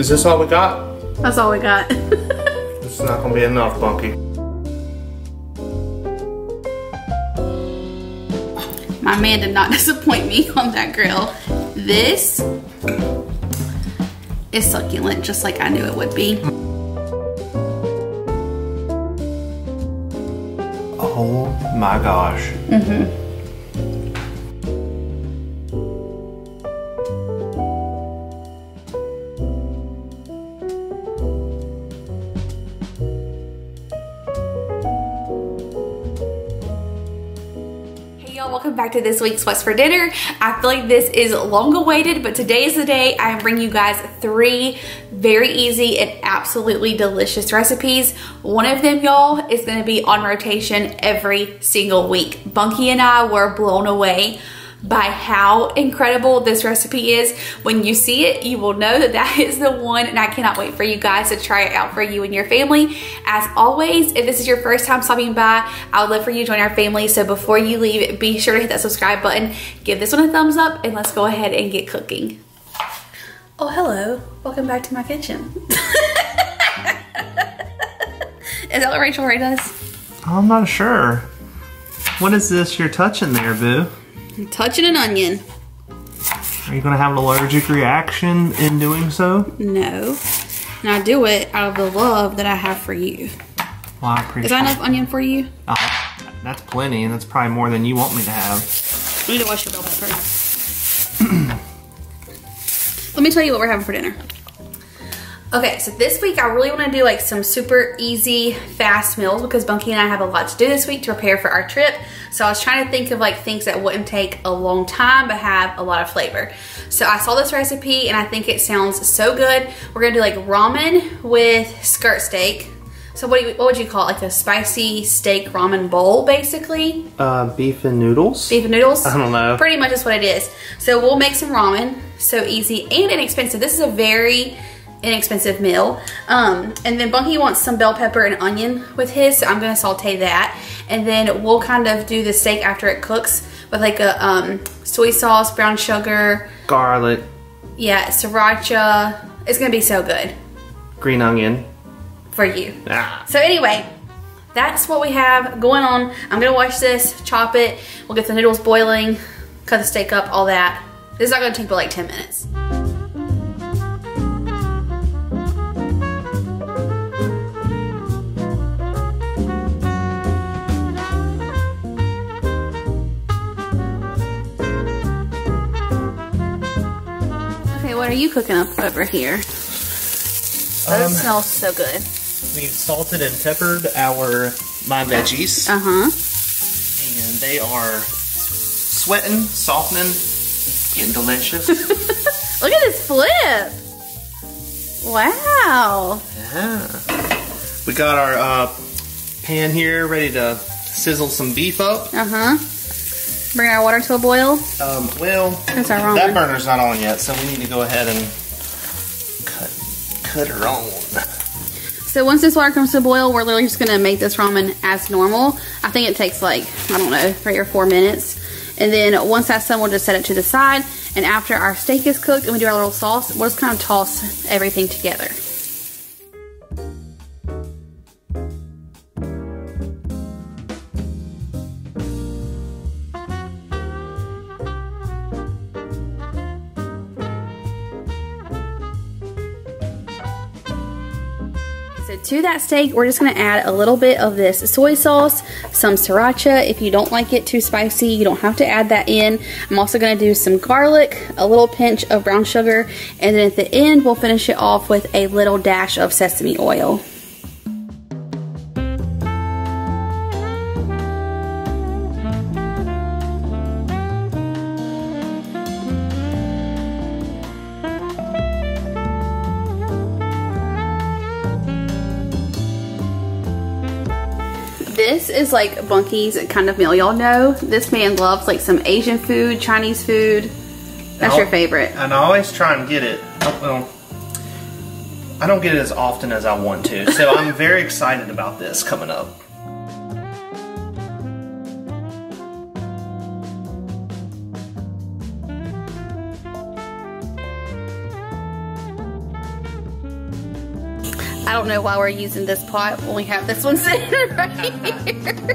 Is this all we got? That's all we got. This is not gonna be enough, Bunky. My man did not disappoint me on that grill. This is succulent, just like I knew it would be. Oh my gosh. Mm-hmm. Back to this week's What's for Dinner. I feel like this is long awaited, but today is the day I bring you guys 3 very easy and absolutely delicious recipes. One of them, y'all, is going to be on rotation every single week. Bunky and I were blown away by how incredible this recipe is. When you see it, you will know that that is the one, and I cannot wait for you guys to try it out for you and your family. As always, if this is your first time stopping by, I would love for you to join our family. So before you leave, be sure to hit that subscribe button, give this one a thumbs up, and let's go ahead and get cooking. Oh, hello. Welcome back to my kitchen. Is that what Rachel Ray does? I'm not sure. What is this you're touching there, boo? I'm touching an onion. Are you gonna have an allergic reaction in doing so? No. And I do it out of the love that I have for you. Well, I appreciate it. Is that enough onion for you? That's plenty, and that's probably more than you want me to have. I need to wash your bell pepper. Let me tell you what we're having for dinner. Okay, so this week I really want to do like some super easy fast meals because Bunky and I have a lot to do this week to prepare for our trip. So I was trying to think of like things that wouldn't take a long time but have a lot of flavor. So I saw this recipe and I think it sounds so good. We're gonna do like ramen with skirt steak. So what would you call it? Like a spicy steak ramen bowl, basically? Beef and noodles. Beef and noodles? I don't know. Pretty much is what it is. So we'll make some ramen. So easy and inexpensive. This is a very inexpensive meal. And then Bunky wants some bell pepper and onion with his, so I'm gonna saute that. And then we'll kind of do the steak after it cooks with like a soy sauce, brown sugar. Garlic. Yeah, sriracha. It's gonna be so good. Green onion. For you. Ah. So anyway, that's what we have going on. I'm gonna wash this, chop it, we'll get the noodles boiling, cut the steak up, all that. This is not gonna take but like 10 minutes. What are you cooking up over here? That smells so good. We've salted and peppered our veggies. And they are sweating, softening, and delicious. Look at this flip! Wow. Yeah. We got our pan here ready to sizzle some beef up. Bring our water to a boil? Well, that burner's not on yet, so we need to go ahead and cut her on. So once this water comes to a boil, we're literally just gonna make this ramen as normal. I think it takes like, I don't know, 3 or 4 minutes. And then once that's done, we'll just set it to the side. And after our steak is cooked and we do our little sauce, we'll just kind of toss everything together. To that steak, we're just gonna add a little bit of this soy sauce, some sriracha. If you don't like it too spicy, you don't have to add that in. I'm also gonna do some garlic, a little pinch of brown sugar, and then at the end, we'll finish it off with a little dash of sesame oil. This is like Bunky's kind of meal. Y'all know this man loves like some Asian food, Chinese food. That's your favorite. And I always try and get it. Well, I don't get it as often as I want to. So I'm very excited about this coming up. I don't know why we're using this pot when we have this one sitting right here.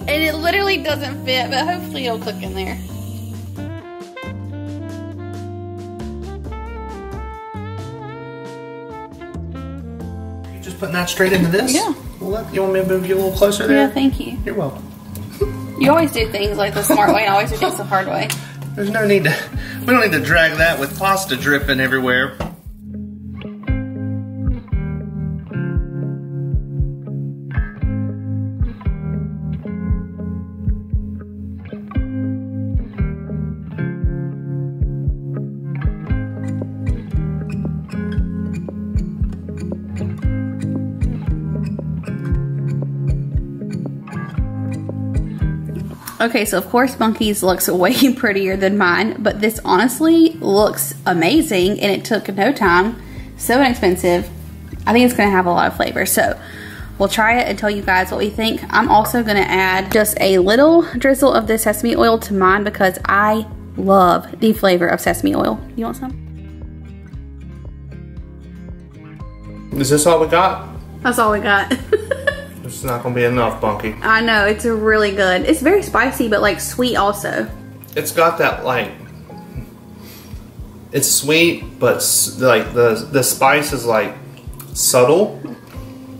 And it literally doesn't fit, but hopefully it'll cook in there. You're just putting that straight into this? Yeah. Well, you want me to move you a little closer there? Yeah, thank you. You're welcome. You always do things like the smart way and always do things the hard way. There's no need to, we don't need to drag that with pasta dripping everywhere. Okay, so of course Monkey's looks way prettier than mine, but this honestly looks amazing and it took no time, so inexpensive. I think it's gonna have a lot of flavor, so we'll try it and tell you guys what we think. I'm also gonna add just a little drizzle of this sesame oil to mine because I love the flavor of sesame oil. You want some? Is this all we got? That's all we got. It's not gonna be enough, Bunky. I know, it's really good. It's very spicy, but like sweet also. It's got that like, it's sweet, but like the spice is like subtle.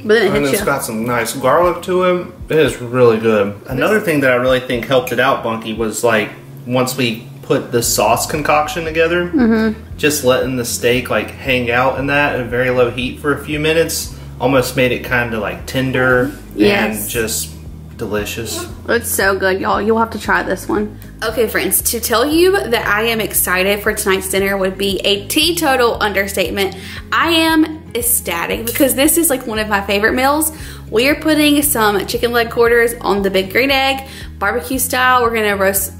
But then it's got some nice garlic to it. It is really good. Another thing that I really think helped it out, Bunky, was like once we put the sauce concoction together, just letting the steak like hang out in that at very low heat for a few minutes. Almost made it kind of like tender and just delicious. It's so good, y'all. You'll have to try this one. Okay, friends, to tell you that I am excited for tonight's dinner would be a teetotal understatement. I am ecstatic because this is like one of my favorite meals. We are putting some chicken leg quarters on the Big Green Egg, barbecue style. We're gonna roast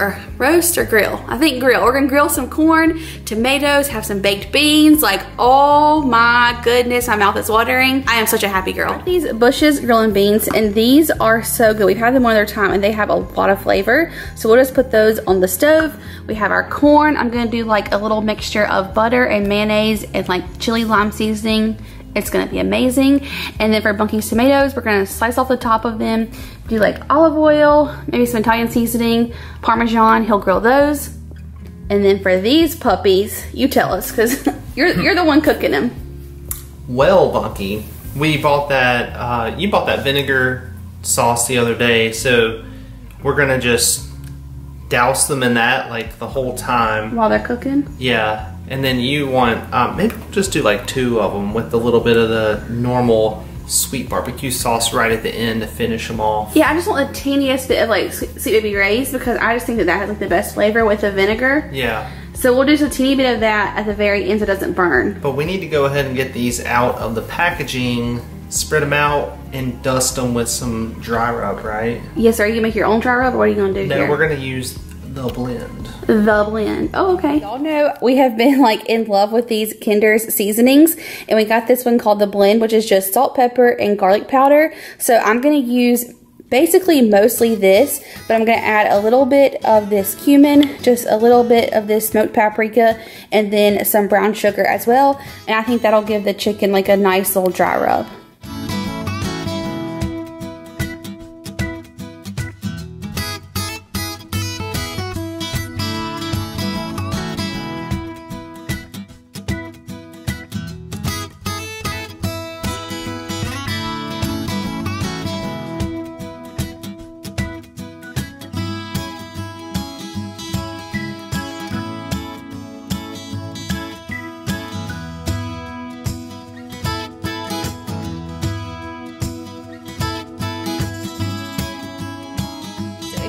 or grill? I think grill. We're gonna grill some corn, tomatoes, have some baked beans. Like, oh my goodness, my mouth is watering. I am such a happy girl. These Bush's Grillin' Beans, and these are so good. We've had them one other time and they have a lot of flavor. So we'll just put those on the stove. We have our corn. I'm gonna do like a little mixture of butter and mayonnaise and like chili lime seasoning. It's gonna be amazing. And then for Bunky's tomatoes, we're gonna slice off the top of them, do like olive oil, maybe some Italian seasoning, Parmesan, he'll grill those. And then for these puppies, you tell us, cause you're the one cooking them. Well, Bunky, we bought that, you bought that vinegar sauce the other day, so we're gonna just douse them in that like the whole time. While they're cooking? Yeah. And then you want, maybe just do like two of them with a little bit of the normal sweet barbecue sauce right at the end to finish them off. Yeah, I just want the teeniest bit of like Sweet Baby Ray's because I just think that has like the best flavor with the vinegar. Yeah. So we'll do just a teeny bit of that at the very end so it doesn't burn. But we need to go ahead and get these out of the packaging, spread them out, and dust them with some dry rub, right? Yes, sir. Are you gonna make your own dry rub or what are you gonna do here? No, we're gonna use the blend. The blend. Oh, okay. Y'all know we have been like in love with these Kinder's seasonings, and we got this one called the blend, which is just salt, pepper, and garlic powder. So I'm gonna use basically mostly this, but I'm gonna add a little bit of this cumin, just a little bit of this smoked paprika, and then some brown sugar as well. And I think that'll give the chicken like a nice little dry rub.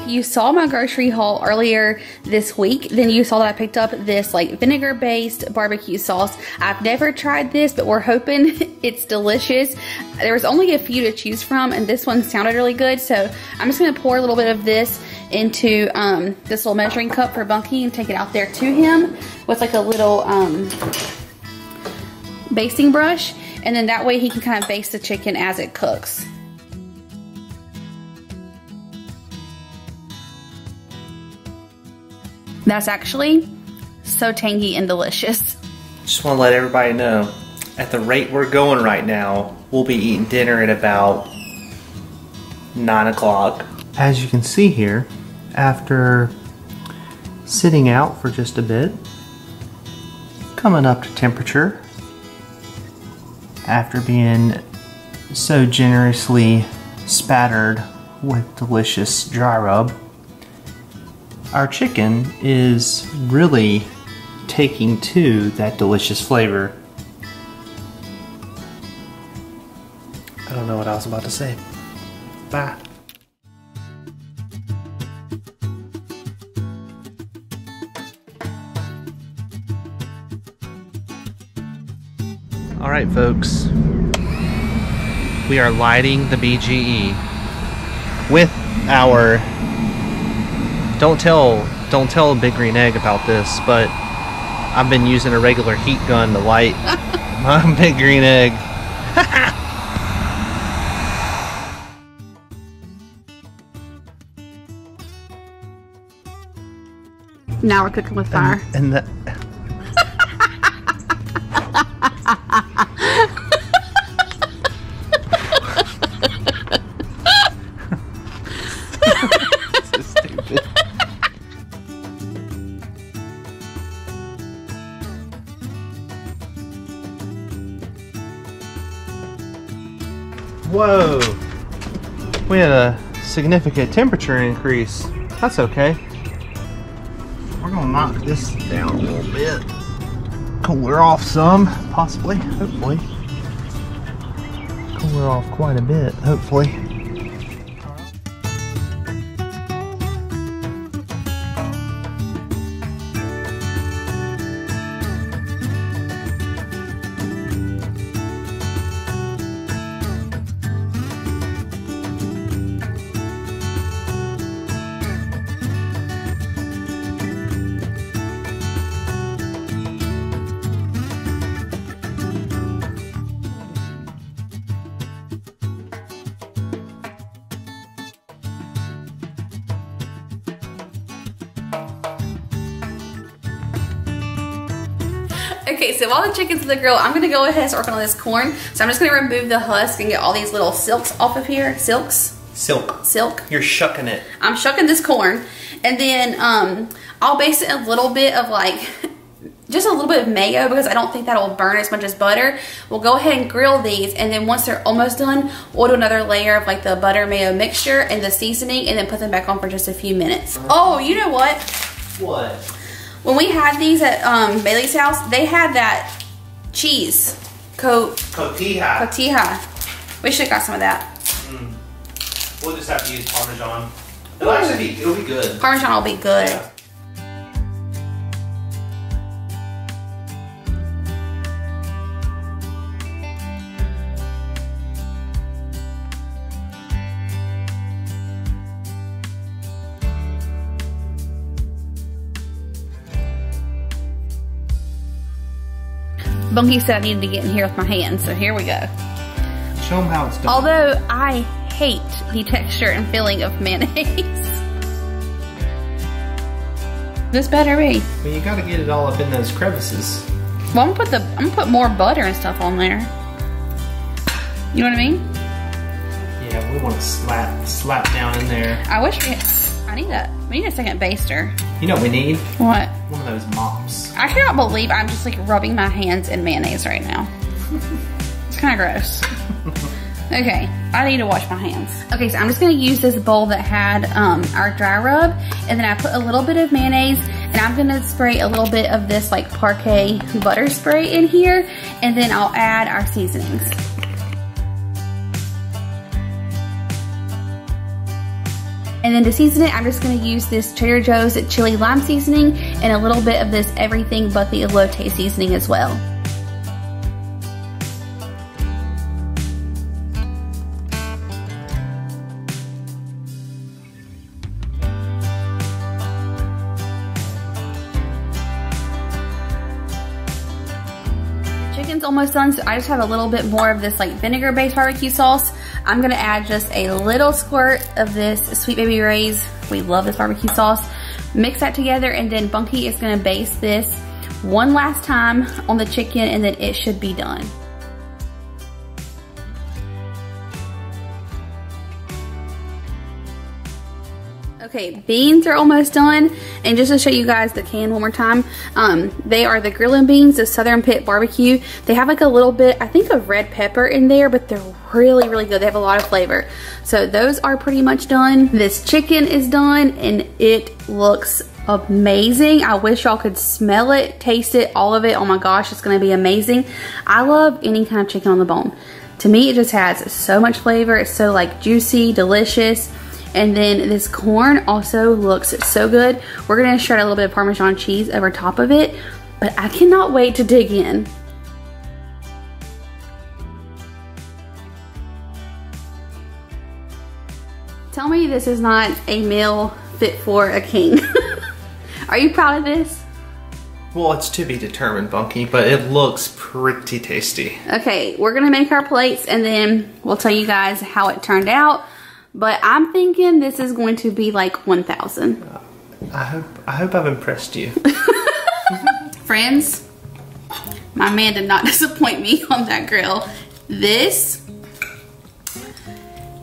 You saw my grocery haul earlier this week, then you saw that I picked up this like vinegar based barbecue sauce. I've never tried this, but we're hoping it's delicious. There was only a few to choose from and this one sounded really good, so I'm just gonna pour a little bit of this into this little measuring cup for Bunky and take it out there to him with like a little basting brush, and then that way he can kind of baste the chicken as it cooks. That's actually so tangy and delicious. Just want to let everybody know, at the rate we're going right now, We'll be eating dinner at about 9 o'clock. As you can see here, after sitting out for just a bit, coming up to temperature, after being so generously spattered with delicious dry rub, our chicken is really taking to that delicious flavor. I don't know what I was about to say. Bye. All right, folks. We are lighting the BGE with our... Don't tell Big Green Egg about this, but I've been using a regular heat gun to light my Big Green Egg. Now we're cooking with fire. Whoa, we had a significant temperature increase. That's okay. We're gonna knock this down a little bit. Cool her off some, possibly, hopefully. Cool her off quite a bit, hopefully. Okay, so while the chicken's in the grill, I'm gonna go ahead and start working on this corn. So I'm just gonna remove the husk and get all these little silks off of here. Silks? Silk. Silk. You're shucking it. I'm shucking this corn. And then I'll baste it a little bit of like, just a little bit of mayo because I don't think that'll burn as much as butter. We'll go ahead and grill these, and then once they're almost done, we'll do another layer of like the butter mayo mixture and the seasoning, and then put them back on for just a few minutes. Oh, you know what? What? When we had these at Bailey's house, they had that cheese. Cotija. We should have got some of that. Mm. We'll just have to use Parmesan. It'll actually be, it'll be good. Parmesan will be good. Yeah. Bunky said I needed to get in here with my hands, so here we go. Show them how it's done. Although I hate the texture and feeling of mayonnaise. This better be. Well, you gotta get it all up in those crevices. Well, I'm gonna put more butter and stuff on there. You know what I mean? Yeah, we want to slap down in there. I wish we had, we need a second baster. You know what we need? What? One of those mops. I cannot believe I'm just like rubbing my hands in mayonnaise right now. It's kind of gross. Okay, I need to wash my hands. Okay, so I'm just gonna use this bowl that had our dry rub, and then I put a little bit of mayonnaise, and I'm gonna spray a little bit of this like parquet butter spray in here, and then I'll add our seasonings. And then to season it, I'm just gonna use this Trader Joe's chili lime seasoning and a little bit of this everything but the elote seasoning as well. Chicken's almost done, so I just have a little bit more of this like vinegar-based barbecue sauce. I'm gonna add just a little squirt of this Sweet Baby Ray's. We love this barbecue sauce. Mix that together, and then Bunky is gonna baste this one last time on the chicken, and then it should be done. Okay, beans are almost done, and just to show you guys the can one more time, they are the grillin' beans, the Southern Pit Barbecue. They have like a little bit, I think, of red pepper in there, but they're really, really good. They have a lot of flavor. So those are pretty much done. This chicken is done, and it looks amazing. I wish y'all could smell it, taste it, all of it. Oh my gosh, it's gonna be amazing. I love any kind of chicken on the bone. To me, it just has so much flavor. It's so like juicy, delicious. And then this corn also looks so good. We're gonna shred a little bit of Parmesan cheese over top of it, but I cannot wait to dig in. Tell me this is not a meal fit for a king. Are you proud of this? Well, it's to be determined, Bunky, but it looks pretty tasty. Okay, we're gonna make our plates and then we'll tell you guys how it turned out. But I'm thinking this is going to be like 1,000. I hope I've impressed you. Friends, my man did not disappoint me on that grill. This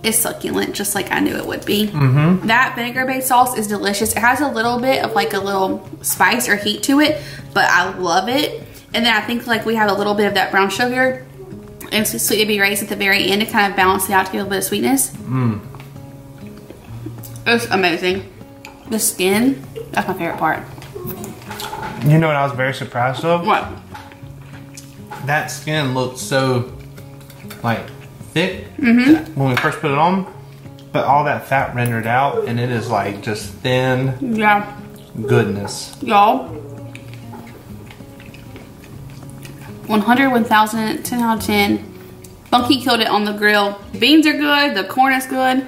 is succulent, just like I knew it would be. Mm-hmm. That vinegar-based sauce is delicious. It has a little bit of like a little spice or heat to it, but I love it. And then I think like we have a little bit of that brown sugar and Sweet Baby Ray's at the very end to kind of balance it out to give a little bit of sweetness. Mm. It's amazing. The skin, that's my favorite part. You know what I was very surprised of? What? That skin looked so like thick when we first put it on, but all that fat rendered out and it is like just thin. Yeah. Goodness. Y'all, 100, 1,000, 10 out of 10. Bunky killed it on the grill. Beans are good, the corn is good.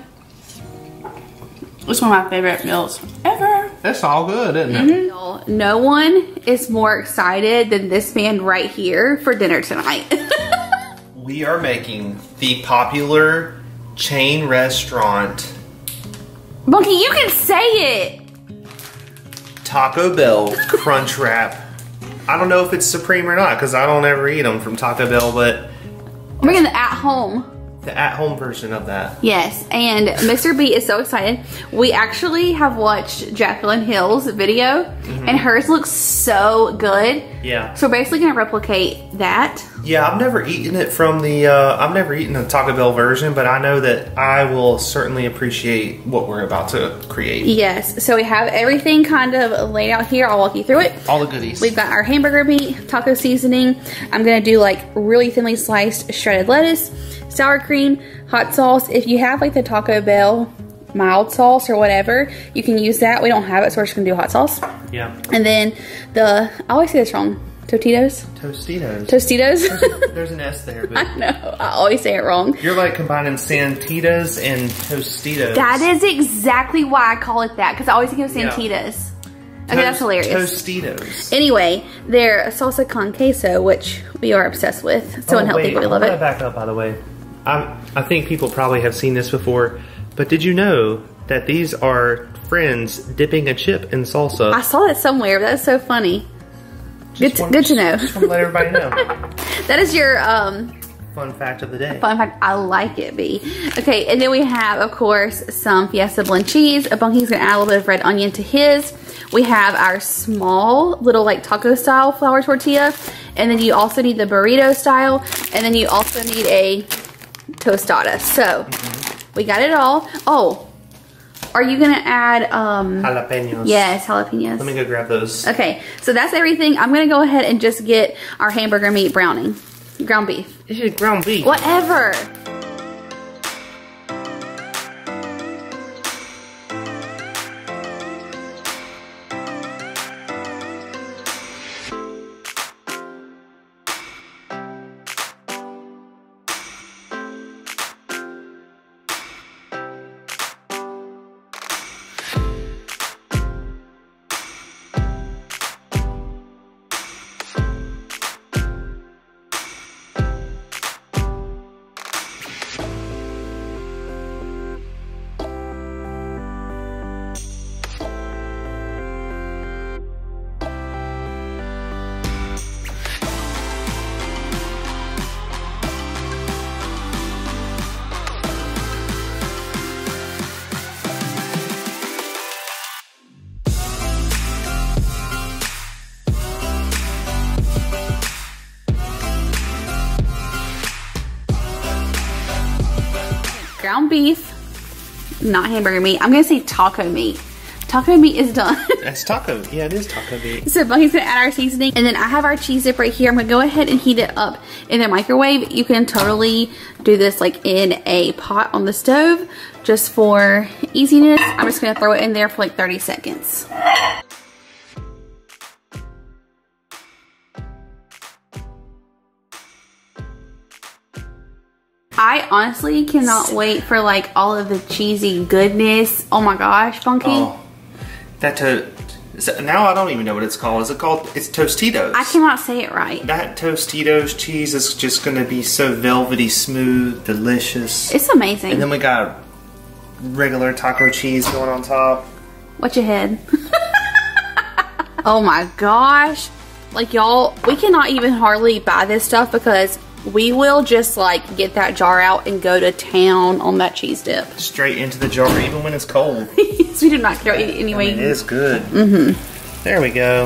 It's one of my favorite meals ever. It's all good, isn't it? Mm-hmm. No one is more excited than this man right here for dinner tonight. We are making the popular chain restaurant. Bunky, you can say it. Taco Bell Crunchwrap. I don't know if it's Supreme or not because I don't ever eat them from Taco Bell, but we're getting the at-home. The at-home version of that. Yes, and Mr. B is so excited. We actually have watched Jacqueline Hill's video and hers looks so good. Yeah. So we're basically gonna replicate that. Yeah, I've never eaten it from the, I've never eaten the Taco Bell version, but I know that I will certainly appreciate what we're about to create. Yes, so we have everything kind of laid out here. I'll walk you through it. All the goodies. We've got our hamburger meat, taco seasoning. I'm gonna do like really thinly sliced shredded lettuce, sour cream, hot sauce. If you have like the Taco Bell mild sauce or whatever, you can use that. We don't have it, so we're just gonna do hot sauce. Yeah. And then the, I always say this wrong. Tostitos? Tostitos. Tostitos? There's an S there. But I know. I always say it wrong. You're like combining Santitas and Tostitos. That is exactly why I call it that, because I always think of Santitas. Yeah. Okay, that's hilarious. Tostitos. Anyway, they're salsa con queso, which we are obsessed with. So unhealthy, but we love it. I'm gonna back up, by the way. I think people probably have seen this before, but did you know that these are friends dipping a chip in salsa? I saw that somewhere, but that's so funny. Good to know. Just want to let everybody know. That is your fun fact of the day. Fun fact. I like it, B. Okay, and then we have, of course, some Fiesta Blend Cheese. Bunky's going to add a little bit of red onion to his. We have our small little like taco style flour tortilla. And then you also need the burrito style. And then you also need a tostada. So, we got it all. Oh. Are you gonna add jalapenos? Yes, jalapenos. Let me go grab those. Okay, so that's everything. I'm gonna go ahead and just get our hamburger meat browning. Ground beef. This is ground beef. Whatever. ground beef, not hamburger meat. I'm gonna say taco meat. Taco meat is done. That's taco. Yeah, it is taco meat. So Bunny's gonna add our seasoning, and then I have our cheese dip right here. I'm gonna go ahead and heat it up in the microwave. You can totally do this like in a pot on the stove, just for easiness. I'm just gonna throw it in there for like 30 seconds. I honestly cannot wait for like all of the cheesy goodness. Oh my gosh, Funky. Oh, now I don't even know what it's called. Is it called? It's Tostitos. I cannot say it right. That Tostitos cheese is just going to be so velvety smooth, delicious. It's amazing. And then we got regular taco cheese going on top. Watch your head. Oh my gosh. Like y'all, we cannot even hardly buy this stuff because we will just like get that jar out and go to town on that cheese dip. Straight into the jar, even when it's cold. Yes, we do not care anyway. I mean, it is good. Mm-hmm. There we go.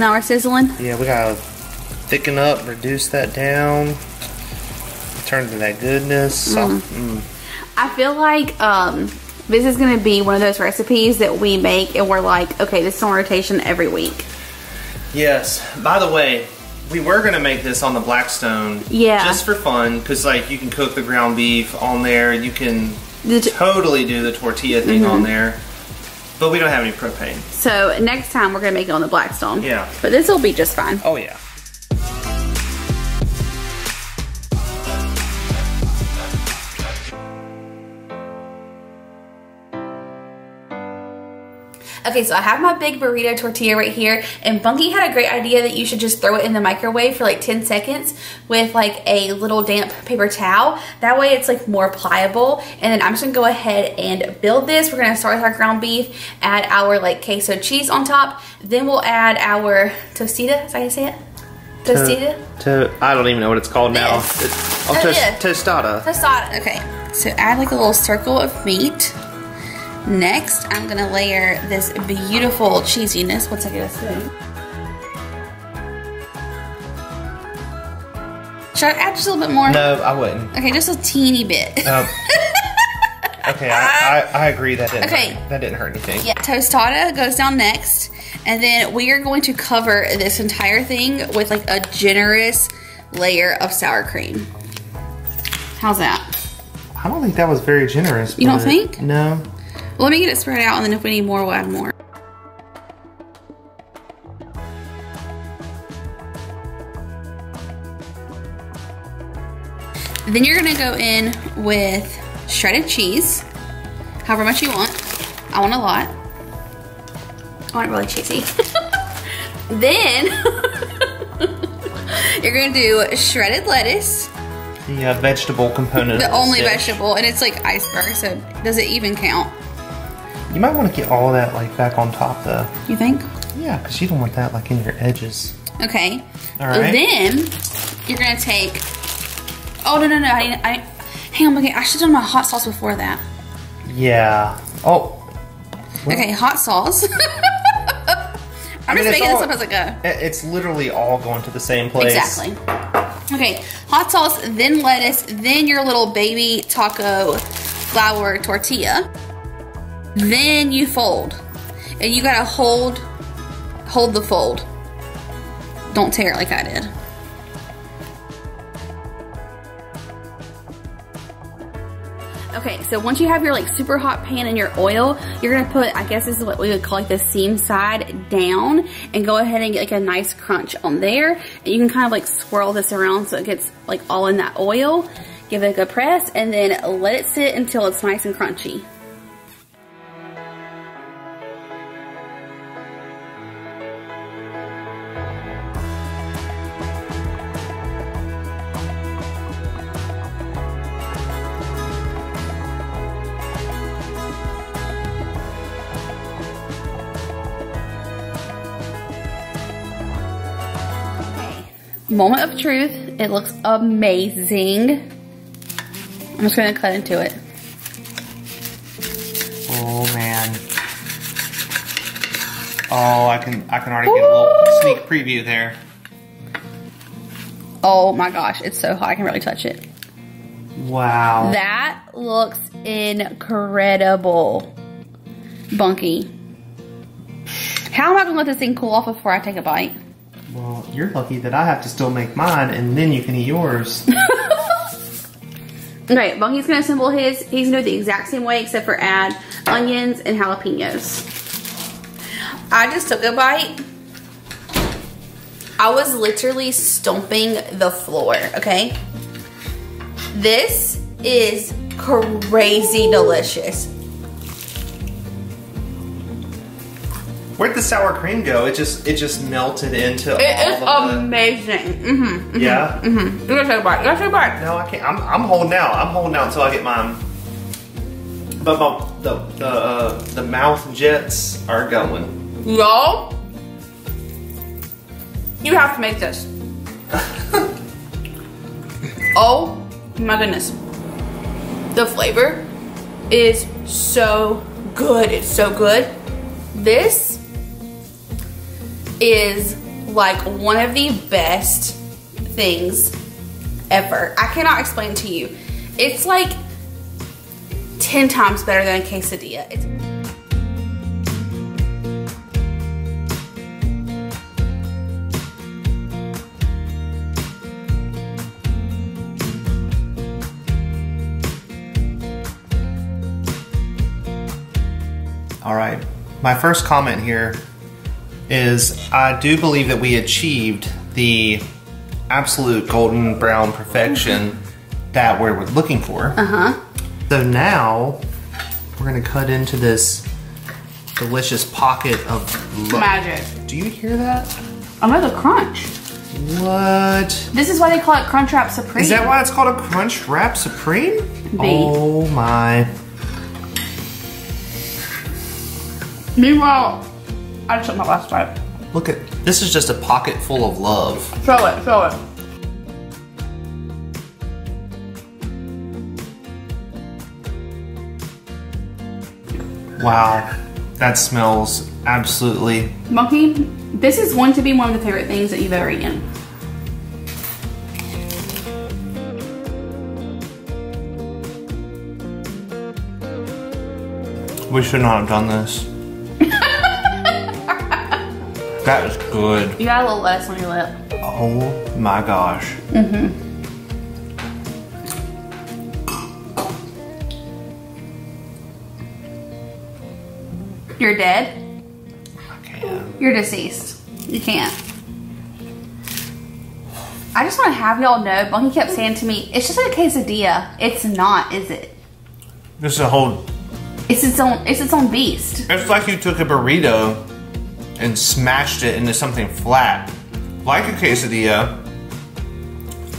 Now we're sizzling. Yeah, we gotta thicken up, reduce that down, turn to that goodness. Mm-hmm. I feel like this is gonna be one of those recipes that we make and we're like, okay, this is on rotation every week. Yes. By the way, we were gonna make this on the Blackstone, yeah, just for fun, cause like you can cook the ground beef on there. You can totally do the tortilla thing on there, but we don't have any propane. So next time we're gonna make it on the Blackstone. Yeah, but this will be just fine. Oh yeah. Okay, so I have my big burrito tortilla right here, and Funky had a great idea that you should just throw it in the microwave for like 10 seconds with like a little damp paper towel. That way it's like more pliable. And then I'm just gonna go ahead and build this. We're gonna start with our ground beef, add our like queso cheese on top, then we'll add our tostita, is that how you say it? Tostita? I don't even know what it's called now. It's, tostada. Tostada, okay. So add like a little circle of meat. Next, I'm going to layer this beautiful cheesiness. One second, should I add just a little bit more? No, I wouldn't. Okay, just a teeny bit. Okay, I agree. That didn't hurt anything. Yeah, tostada goes down next. And then we are going to cover this entire thing with like a generous layer of sour cream. How's that? I don't think that was very generous. You don't think? No. Let me get it spread out, and then if we need more, we'll add more. Then you're gonna go in with shredded cheese, however much you want. I want a lot. I want it really cheesy. Then, you're gonna do shredded lettuce. The vegetable component. The only vegetable, and it's like iceberg, so does it even count? You might want to get all that like back on top though. You think? Yeah, because you don't want that like in your edges. Okay. All right. Then you're gonna take. Oh no no no! Hang on, okay. I should have done my hot sauce before that. Yeah. Oh. What? Okay, hot sauce. I mean, just making this up as I go. It's literally all going to the same place. Exactly. Okay, hot sauce, then lettuce, then your little baby taco flour tortilla. Then you fold, and you gotta hold the fold. Don't tear it like I did. Okay, so once you have your like super hot pan and your oil, you're gonna put, I guess this is what we would call like the seam side down, and go ahead and get like a nice crunch on there. And you can kind of like swirl this around so it gets like all in that oil. Give it a good press, and then let it sit until it's nice and crunchy. Moment of truth, it looks amazing. I'm just gonna cut into it. Oh man. Oh, I can already get a little sneak preview there. Oh my gosh, it's so hot, I can really touch it. Wow. That looks incredible. Bunky. How am I gonna let this thing cool off before I take a bite? Well, you're lucky that I have to still make mine and then you can eat yours. Okay, Bunky's gonna assemble his. He's gonna do it the exact same way except for add onions and jalapenos. I just took a bite. I was literally stomping the floor, okay? This is crazy delicious. Where'd the sour cream go? It just melted into all of it. It is amazing. Mm-hmm, mm-hmm. Yeah? Mm-hmm. You gotta take a bite. You gotta take a bite. No, I can't. I'm holding out. I'm holding out until I get mine. But my, the mouth jets are going. Y'all, you have to make this. Oh my goodness. The flavor is so good. It's so good. This is like one of the best things ever. I cannot explain to you. It's like 10 times better than a quesadilla. It's all right, my first comment here is I do believe that we achieved the absolute golden brown perfection that we were looking for. Uh-huh. So now we're gonna cut into this delicious pocket of magic. Do you hear that? Another crunch. What? This is why they call it Crunchwrap Supreme. Is that why it's called a Crunchwrap Supreme? B. Oh my. Meanwhile, I took my last bite. Look at, this is just a pocket full of love. Show it, show it. Wow, that smells absolutely. Monkey, this is going to be one of the favorite things that you've ever eaten. We should not have done this. That was good. You got a little lettuce on your lip. Oh my gosh. Mm-hmm. You're dead? I can't. You're deceased. You can't. I just want to have y'all know, Bunky kept saying to me, it's just a quesadilla. It's not, is it? This is a whole... It's its own beast. It's like you took a burrito and smashed it into something flat. Like a quesadilla.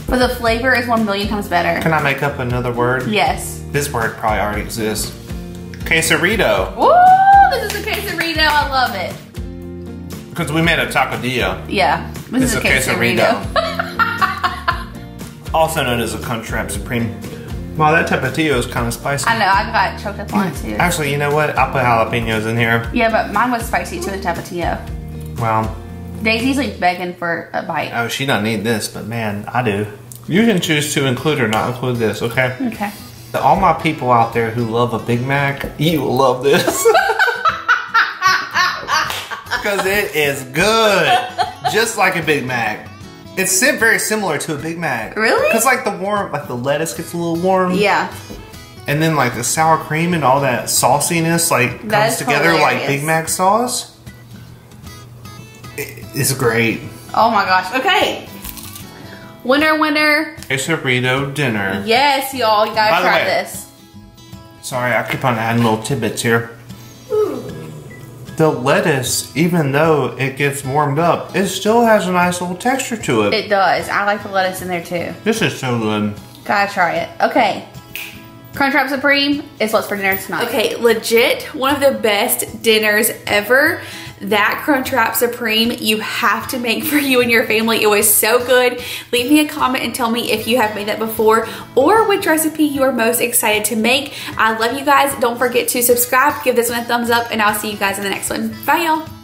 But the flavor is 1,000,000 times better. Can I make up another word? Yes. This word probably already exists. Quesarito. Ooh, this is a quesarito. I love it. Because we made a tacodilla. Yeah. This is a quesarito. Also known as a Crunchwrap Supreme. Wow, that tapatio is kind of spicy. I know, I got choked up on it too. Actually, you know what? I put jalapenos in here. Yeah, but mine was spicy too, the tapatio. Wow. Daisy's like begging for a bite. Oh, she doesn't need this, but man, I do. You can choose to include or not include this, okay? Okay. To all my people out there who love a Big Mac, you will love this. Because it is good. Just like a Big Mac. It's very similar to a Big Mac. Really? Because like the warm, like the lettuce gets a little warm. Yeah. And then like the sour cream and all that sauciness like comes together like Big Mac sauce. It's great. Oh my gosh. Okay. Winner, winner. Quesarito dinner. Yes, y'all. You gotta try this. Sorry, I keep on adding little tidbits here. The lettuce, even though it gets warmed up, it still has a nice little texture to it. It does. I like the lettuce in there too. This is so good. Gotta try it. Okay. Crunchwrap Supreme is what's for dinner tonight. Okay, legit, one of the best dinners ever. That Crunchwrap Supreme you have to make for you and your family. It was so good. Leave me a comment and tell me if you have made that before or which recipe you are most excited to make. I love you guys. Don't forget to subscribe, give this one a thumbs up, and I'll see you guys in the next one. Bye y'all.